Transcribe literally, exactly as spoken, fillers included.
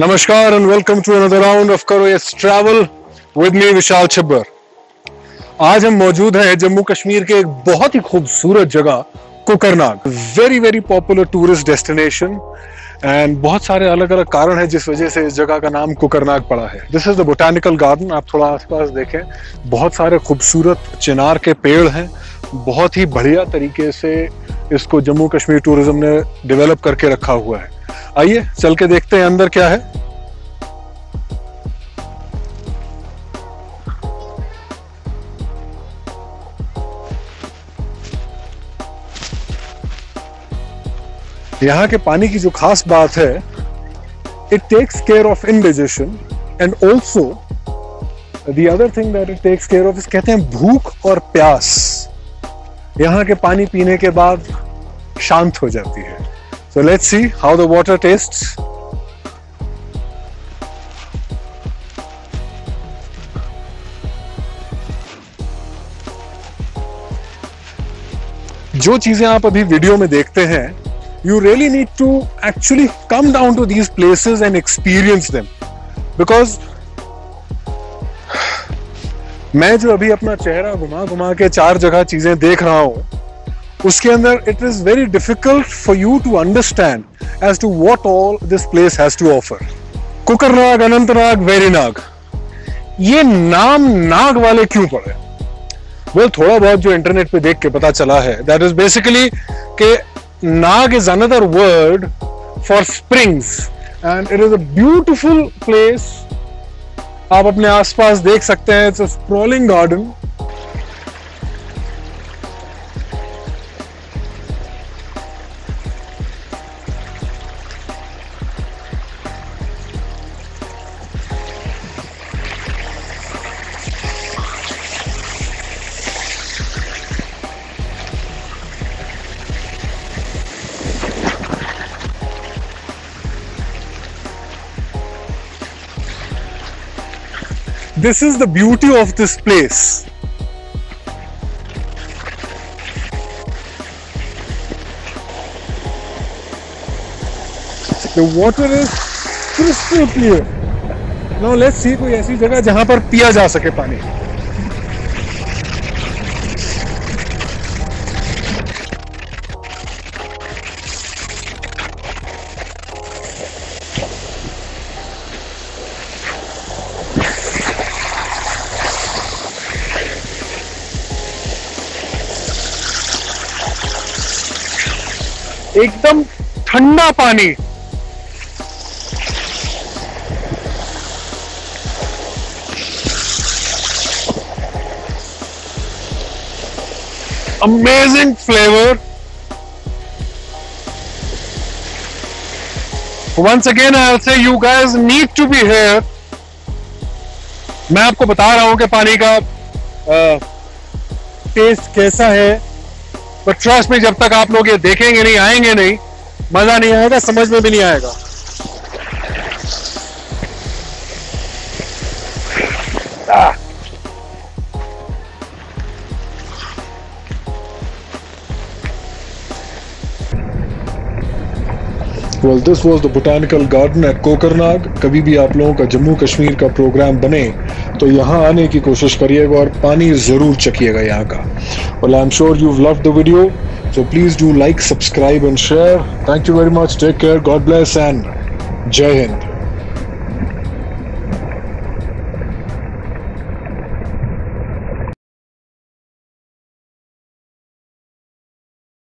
Namaskar and welcome to another round of Curious Travel with me विशाल छिब्बर। आज हम मौजूद हैं जम्मू कश्मीर के एक बहुत ही खूबसूरत जगह Kokernag, very very popular tourist destination and बहुत सारे अलग अलग कारण है जिस वजह से इस जगह का नाम कोकरनाग पड़ा है। This is the botanical garden, आप थोड़ा आसपास देखें, बहुत सारे खूबसूरत चिनार के पेड़ हैं। बहुत ही बढ़िया तरीके से इसको जम्मू कश्मीर टूरिज्म ने डेवलप करके रखा हुआ है। आइए चल के देखते हैं अंदर क्या है। यहाँ के पानी की जो खास बात है, it takes care of indigestion and also the other thing that it takes care of, कहते हैं भूख और प्यास। यहाँ के पानी पीने के बाद शांत हो जाती है। So let's see how the water tastes. जो चीजें आप अभी वीडियो में देखते हैं, you really need to actually come down to these places and experience them. Because मैं जो अभी अपना चेहरा घुमा घुमा के चार जगह चीजें देख रहा हूँ, उसके अंदर it is very difficult for you to understand as to what all this place has to offer. Kokernag, Anantnag, Verinag, ये नाम नाग वाले क्यों पड़े? well, थोड़ा बहुत जो इंटरनेट पे देख के पता चला है, दैट इज बेसिकली के नाग is another word for springs and it is a beautiful place. आप अपने आसपास देख सकते हैं, it's a sprawling garden. This is the beauty of this place. The water is crystal clear. Now let's see कोई ऐसी जगह जहां पर पिया जा सके पानी। एकदम ठंडा पानी। Amazing flavour. Once again I will say you guys need to be here. मैं आपको बता रहा हूं कि पानी का टेस्ट कैसा है, बट ट्रस्ट में जब तक आप लोग ये देखेंगे नहीं, आएंगे नहीं, मजा नहीं आएगा, समझ में भी नहीं आएगा। well, this was the botanical garden at Kokernag. कभी भी आप लोगों का जम्मू कश्मीर का प्रोग्राम बने तो यहाँ आने की कोशिश करिएगा और पानी जरूर चखिएगा यहाँ का। well, I'm sure you've loved the video, so please do like, subscribe and share. Thank you very much. Take care. God bless and Jai Hind.